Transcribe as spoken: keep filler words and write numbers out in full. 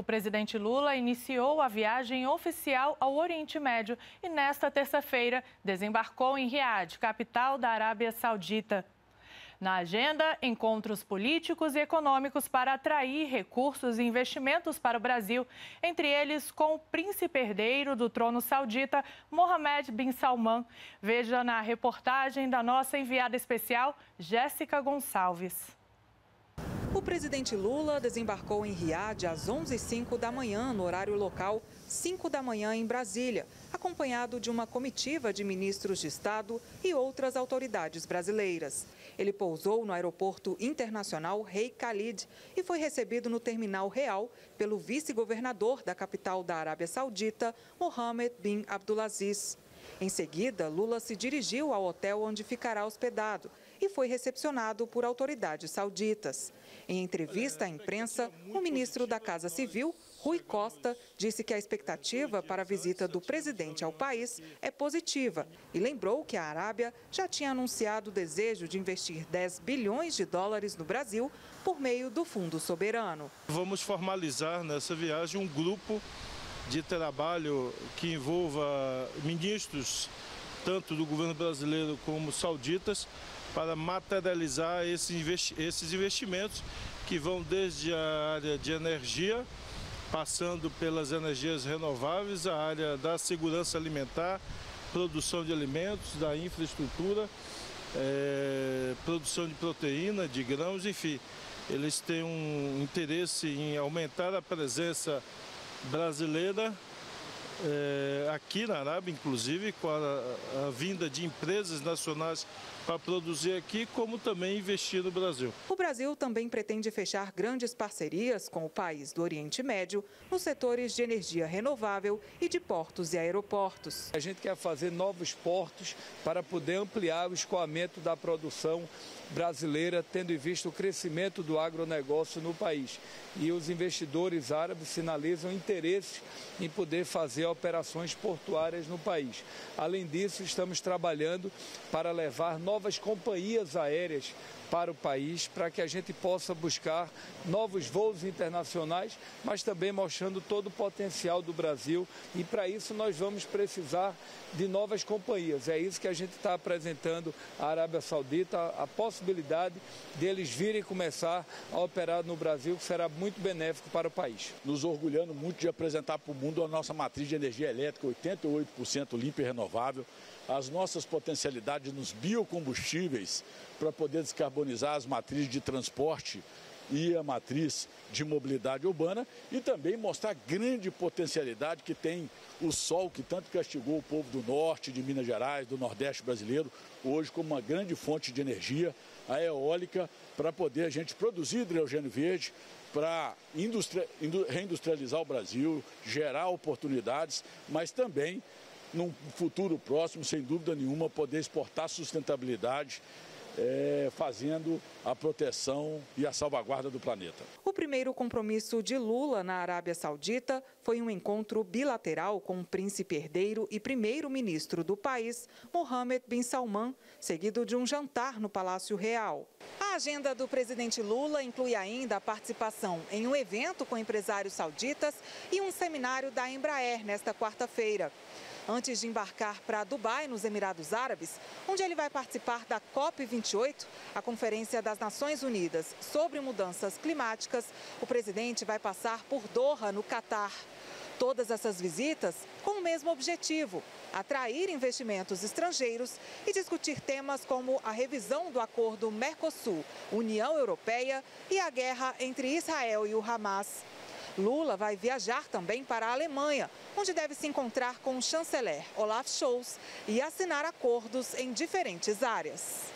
O presidente Lula iniciou a viagem oficial ao Oriente Médio e, nesta terça-feira, desembarcou em Riad, capital da Arábia Saudita. Na agenda, encontros políticos e econômicos para atrair recursos e investimentos para o Brasil, entre eles com o príncipe herdeiro do trono saudita, Mohammed bin Salman. Veja na reportagem da nossa enviada especial, Jéssica Gonçalves. O presidente Lula desembarcou em Riad às onze e zero cinco da manhã, no horário local, cinco da manhã em Brasília, acompanhado de uma comitiva de ministros de Estado e outras autoridades brasileiras. Ele pousou no aeroporto internacional Rei Khalid e foi recebido no terminal real pelo vice-governador da capital da Arábia Saudita, Mohammed bin Abdulaziz. Em seguida, Lula se dirigiu ao hotel onde ficará hospedado e foi recepcionado por autoridades sauditas. Em entrevista à imprensa, o ministro da Casa Civil, Rui Costa, disse que a expectativa para a visita do presidente ao país é positiva e lembrou que a Arábia já tinha anunciado o desejo de investir dez bilhões de dólares no Brasil por meio do Fundo Soberano. Vamos formalizar nessa viagem um grupo de trabalho que envolva ministros, tanto do governo brasileiro como sauditas, para materializar esses investimentos que vão desde a área de energia, passando pelas energias renováveis, a área da segurança alimentar, produção de alimentos, da infraestrutura, é, produção de proteína, de grãos, enfim. Eles têm um interesse em aumentar a presença brasileira, É, aqui na Arábia, inclusive, com a, a vinda de empresas nacionais para produzir aqui, como também investir no Brasil. O Brasil também pretende fechar grandes parcerias com o país do Oriente Médio nos setores de energia renovável e de portos e aeroportos. A gente quer fazer novos portos para poder ampliar o escoamento da produção brasileira, tendo em vista o crescimento do agronegócio no país. E os investidores árabes sinalizam interesse em poder fazer operações portuárias no país. Além disso, estamos trabalhando para levar novas companhias aéreas para o país, para que a gente possa buscar novos voos internacionais, mas também mostrando todo o potencial do Brasil. E para isso nós vamos precisar de novas companhias. É isso que a gente está apresentando à Arábia Saudita, a possibilidade deles virem começar a operar no Brasil, que será muito benéfico para o país. Nos orgulhando muito de apresentar para o mundo a nossa matriz de energia elétrica, oitenta e oito por cento limpa e renovável, as nossas potencialidades nos biocombustíveis para poder descarbonizar as matrizes de transporte e a matriz de mobilidade urbana e também mostrar a grande potencialidade que tem o sol, que tanto castigou o povo do norte, de Minas Gerais, do Nordeste brasileiro, hoje como uma grande fonte de energia, a eólica, para poder a gente produzir hidrogênio verde, para reindustrializar o Brasil, gerar oportunidades, mas também, num futuro próximo, sem dúvida nenhuma, poder exportar sustentabilidade, é, fazendo a proteção e a salvaguarda do planeta. O primeiro compromisso de Lula na Arábia Saudita foi um encontro bilateral com o príncipe herdeiro e primeiro-ministro do país, Mohammed bin Salman, seguido de um jantar no Palácio Real. A agenda do presidente Lula inclui ainda a participação em um evento com empresários sauditas e um seminário da Embraer nesta quarta-feira. Antes de embarcar para Dubai, nos Emirados Árabes, onde ele vai participar da COP vinte e oito, a Conferência das Nações Unidas sobre Mudanças Climáticas, o presidente vai passar por Doha, no Catar. Todas essas visitas com o mesmo objetivo, atrair investimentos estrangeiros e discutir temas como a revisão do acordo Mercosul, União Europeia e a guerra entre Israel e o Hamas. Lula vai viajar também para a Alemanha, onde deve se encontrar com o chanceler Olaf Scholz e assinar acordos em diferentes áreas.